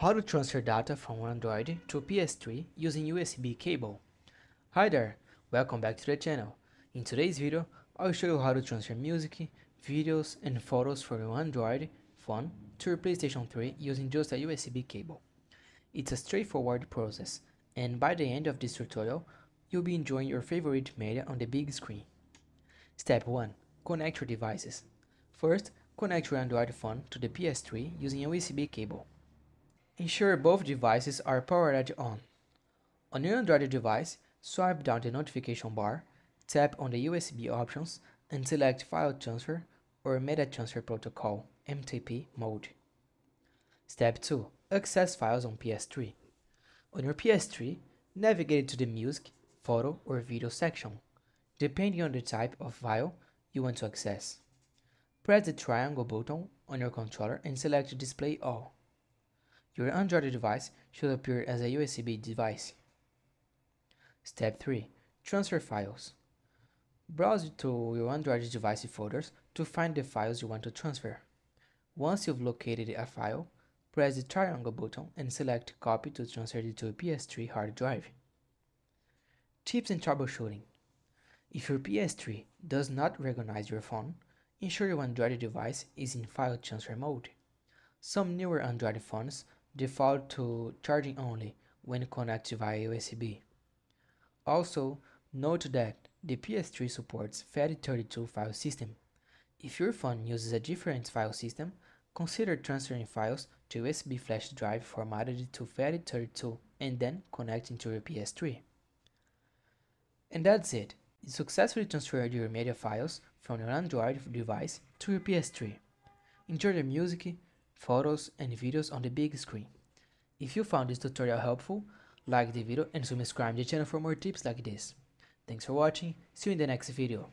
How to transfer data from Android to PS3 using USB cable. Hi there, welcome back to the channel. In today's video, I'll show you how to transfer music, videos and photos from your Android phone to your PlayStation 3 using just a USB cable. It's a straightforward process, and by the end of this tutorial, you'll be enjoying your favorite media on the big screen. Step 1. Connect your devices. First, connect your Android phone to the PS3 using a USB cable. Ensure both devices are powered on. On your Android device, swipe down the notification bar, tap on the USB options and select File Transfer or Meta Transfer Protocol (MTP) mode. Step 2. Access files on PS3. On your PS3, navigate to the music, photo or video section, depending on the type of file you want to access. Press the triangle button on your controller and select Display All. Your Android device should appear as a USB device. Step 3. Transfer files. Browse to your Android device folders to find the files you want to transfer. Once you've located a file, press the triangle button and select Copy to transfer it to a PS3 hard drive. Tips and troubleshooting. If your PS3 does not recognize your phone, ensure your Android device is in file transfer mode. Some newer Android phones default to charging only when connected via USB. Also, note that the PS3 supports FAT32 file system. If your phone uses a different file system, consider transferring files to USB flash drive formatted to FAT32 and then connecting to your PS3. And that's it. You successfully transferred your media files from your Android device to your PS3. Enjoy the music, photos and videos on the big screen. If you found this tutorial helpful, like the video and subscribe to the channel for more tips like this. Thanks for watching, see you in the next video.